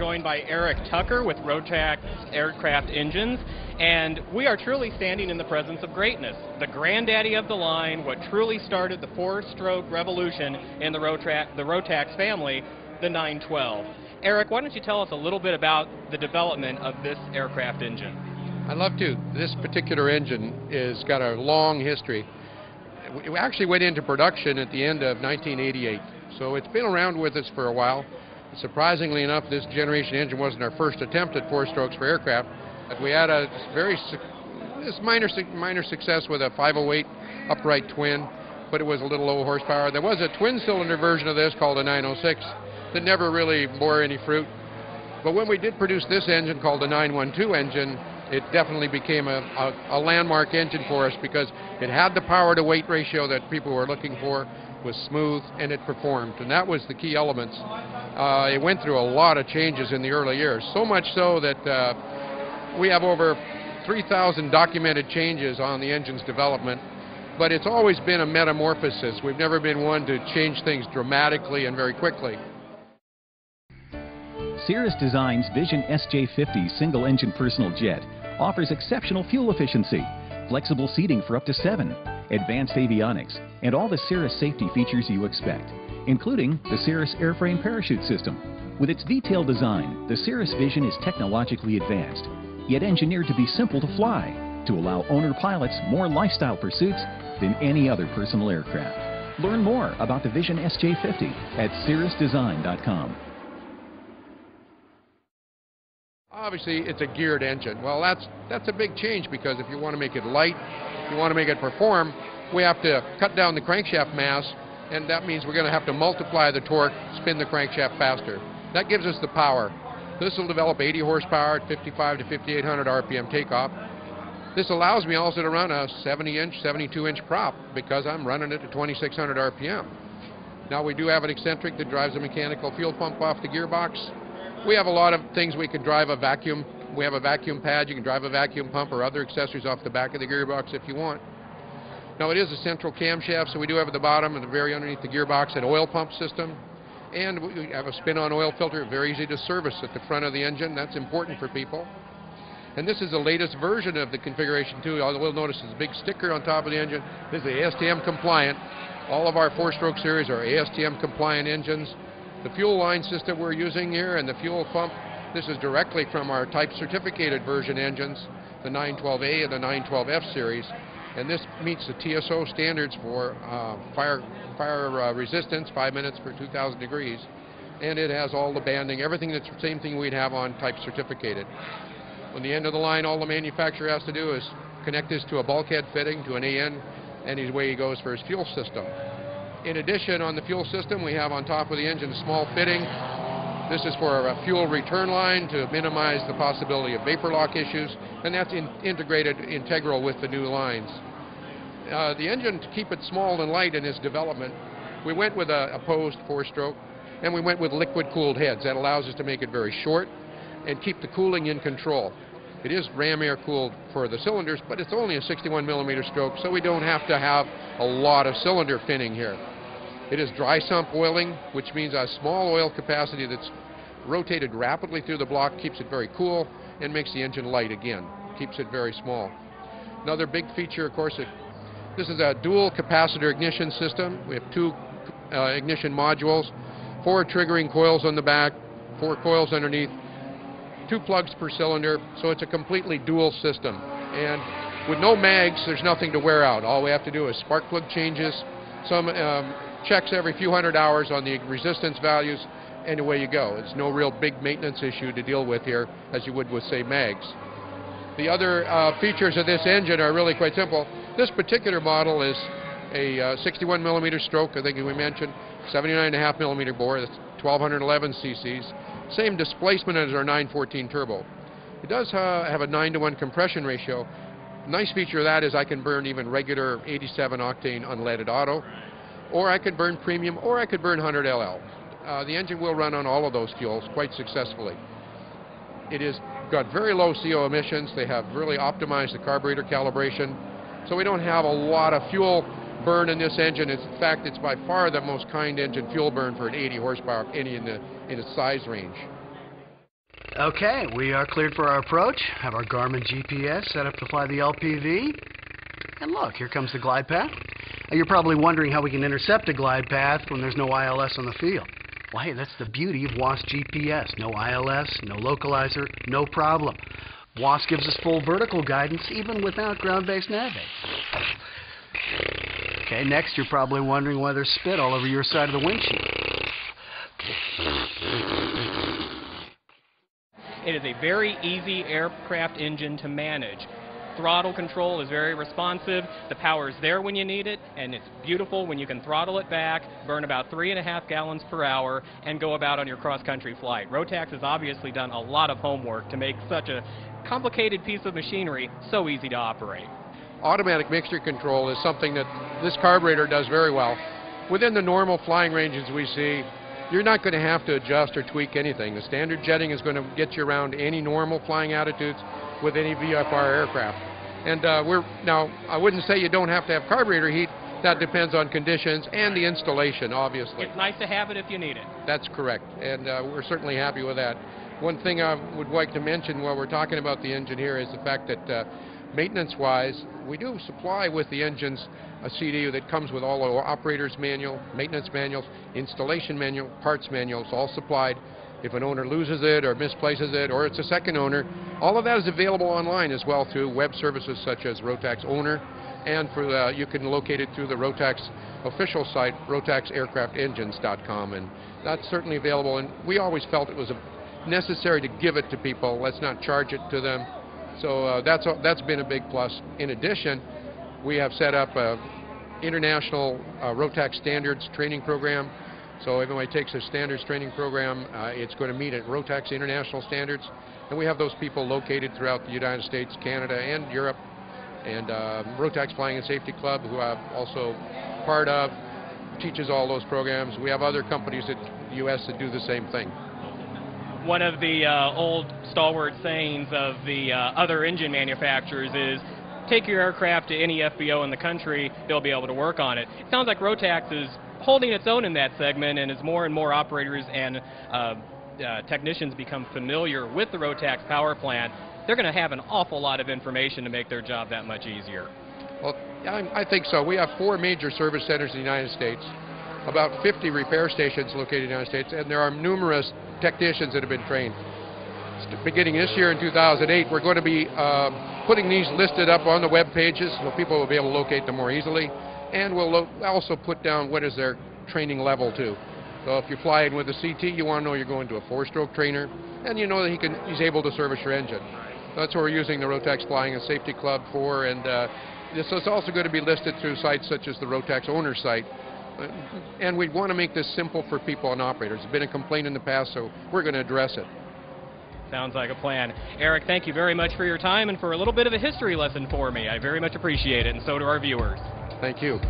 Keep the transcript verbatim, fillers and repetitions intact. joined by Eric Tucker with Rotax Aircraft Engines, and we are truly standing in the presence of greatness. The granddaddy of the line, what truly started the four-stroke revolution in the Rotax, the Rotax family, the nine twelve. Eric, why don't you tell us a little bit about the development of this aircraft engine? I'd love to. This particular engine has got a long history. It actually went into production at the end of nineteen eighty-eight, so it's been around with us for a while. Surprisingly enough, this generation engine wasn't our first attempt at four strokes for aircraft. We had a very this minor minor success with a five oh eight upright twin, but it was a little low horsepower. There was a twin-cylinder version of this called a nine oh six that never really bore any fruit. But when we did produce this engine called the nine one two engine, it definitely became a, a, a landmark engine for us because it had the power-to-weight ratio that people were looking for, was smooth, and it performed. And that was the key elements. Uh, it went through a lot of changes in the early years, so much so that uh, we have over three thousand documented changes on the engine's development. But it's always been a metamorphosis. We've never been one to change things dramatically and very quickly. Cirrus Designs' Vision S J fifty single-engine personal jet offers exceptional fuel efficiency, flexible seating for up to seven, advanced avionics, and all the Cirrus safety features you expect, including the Cirrus Airframe Parachute System. With its detailed design, the Cirrus Vision is technologically advanced, yet engineered to be simple to fly, to allow owner pilots more lifestyle pursuits than any other personal aircraft. Learn more about the Vision S J fifty at cirrus design dot com. Obviously, it's a geared engine. Well, that's that's a big change because if you want to make it light, if you want to make it perform, we have to cut down the crankshaft mass, and that means we're going to have to multiply the torque, spin the crankshaft faster. That gives us the power. This will develop eighty horsepower at fifty-five to fifty-eight hundred R P M takeoff. This allows me also to run a seventy inch, seventy-two inch prop because I'm running it at twenty-six hundred R P M. Now, we do have an eccentric that drives a mechanical fuel pump off the gearbox. We have a lot of things we can drive a vacuum. We have a vacuum pad. You can drive a vacuum pump or other accessories off the back of the gearbox if you want. Now, it is a central camshaft, so we do have at the bottom and the very underneath the gearbox an oil pump system. And we have a spin-on oil filter, very easy to service at the front of the engine. That's important for people. And this is the latest version of the configuration, too. All you'll notice is a big sticker on top of the engine. This is A S T M compliant. All of our four-stroke series are A S T M compliant engines. The fuel line system we're using here and the fuel pump, this is directly from our type certificated version engines, the nine twelve A and the nine twelve F series, and this meets the T S O standards for uh, fire, fire uh, resistance, five minutes for two thousand degrees, and it has all the banding, everything that's the same thing we'd have on type certificated. On the end of the line, all the manufacturer has to do is connect this to a bulkhead fitting, to an A N, and away he goes for his fuel system. In addition, on the fuel system, we have on top of the engine a small fitting. This is for a fuel return line to minimize the possibility of vapor lock issues, and that's in integrated integral with the new lines. Uh, the engine, to keep it small and light in its development, we went with a opposed four-stroke, and we went with liquid-cooled heads. That allows us to make it very short and keep the cooling in control. It is ram air cooled for the cylinders, but it's only a sixty-one millimeter stroke, so we don't have to have a lot of cylinder finning here. It is dry sump oiling, which means a small oil capacity that's rotated rapidly through the block, keeps it very cool, and makes the engine light again, keeps it very small. Another big feature, of course, it, this is a dual capacitor ignition system. We have two uh, ignition modules, four triggering coils on the back, four coils underneath, two plugs per cylinder, so it's a completely dual system. And with no mags, there's nothing to wear out. All we have to do is spark plug changes, some um, checks every few hundred hours on the resistance values, and away you go. It's no real big maintenance issue to deal with here as you would with, say, mags. The other uh, features of this engine are really quite simple. This particular model is a uh, sixty-one millimeter stroke, I think we mentioned, seventy-nine point five millimeter bore, that's twelve eleven cc's. Same displacement as our nine fourteen turbo. It does uh, have a nine to one compression ratio. Nice feature of that is I can burn even regular eighty-seven octane unleaded auto, or I could burn premium, or I could burn one hundred L L. Uh, the engine will run on all of those fuels quite successfully. It has got very low C O emissions. They have really optimized the carburetor calibration, so we don't have a lot of fuel burn in this engine. It's, in fact, it's by far the most kind engine fuel burn for an eighty horsepower, any in the in its size range. Okay, we are cleared for our approach. Have our Garmin G P S set up to fly the L P V. And look, here comes the glide path. You're probably wondering how we can intercept a glide path when there's no I L S on the field. Well, hey, that's the beauty of W A A S G P S. No I L S, no localizer, no problem. W A A S gives us full vertical guidance even without ground-based nav aid. Okay, next you're probably wondering why there's spit all over your side of the windshield. It is a very easy aircraft engine to manage. Throttle control is very responsive, the power is there when you need it, and it's beautiful when you can throttle it back, burn about three and a half gallons per hour, and go about on your cross-country flight. Rotax has obviously done a lot of homework to make such a complicated piece of machinery so easy to operate. Automatic mixture control is something that this carburetor does very well. Within the normal flying ranges we see, you're not going to have to adjust or tweak anything. The standard jetting is going to get you around any normal flying altitudes with any V F R aircraft. And uh, we're now, I wouldn't say you don't have to have carburetor heat. That depends on conditions and the installation, obviously. It's nice to have it if you need it. That's correct, and uh, we're certainly happy with that. One thing I would like to mention while we're talking about the engine here is the fact that uh, maintenance-wise, we do supply with the engines a C D that comes with all our operator's manual, maintenance manuals, installation manual, parts manuals, all supplied. If an owner loses it or misplaces it, or it's a second owner, all of that is available online as well through web services such as Rotax Owner, and for the, you can locate it through the Rotax official site, rotax aircraft engines dot com, and that's certainly available. And we always felt it was necessary to give it to people. Let's not charge it to them. So uh, that's a, that's been a big plus. In addition, we have set up a international uh, Rotax standards training program. So everybody takes a standards training program, uh, it's going to meet at Rotax international standards, and we have those people located throughout the United States, Canada, and Europe, and uh, Rotax Flying and Safety Club, who I'm also part of, teaches all those programs. We have other companies in the U S that do the same thing. One of the uh, old stalwart sayings of the uh, other engine manufacturers is, take your aircraft to any F B O in the country, they'll be able to work on it. It sounds like Rotax is holding its own in that segment, and as more and more operators and uh, uh, technicians become familiar with the Rotax power plant, they're going to have an awful lot of information to make their job that much easier. Well, I, I think so. We have four major service centers in the United States, about fifty repair stations located in the United States, and there are numerous technicians that have been trained. Beginning this year in two thousand eight, we're going to be uh, putting these listed up on the web pages so people will be able to locate them more easily. And we'll also put down what is their training level too. So if you're flying with a C T, you want to know you're going to a four-stroke trainer, and you know that he can, he's able to service your engine. That's what we're using the Rotax Flying and Safety Club for, and uh, this is also going to be listed through sites such as the Rotax Owner site. And we want to make this simple for people and operators. It's been a complaint in the past, so we're going to address it. Sounds like a plan. Eric, thank you very much for your time and for a little bit of a history lesson for me. I very much appreciate it, and so do our viewers. Thank you.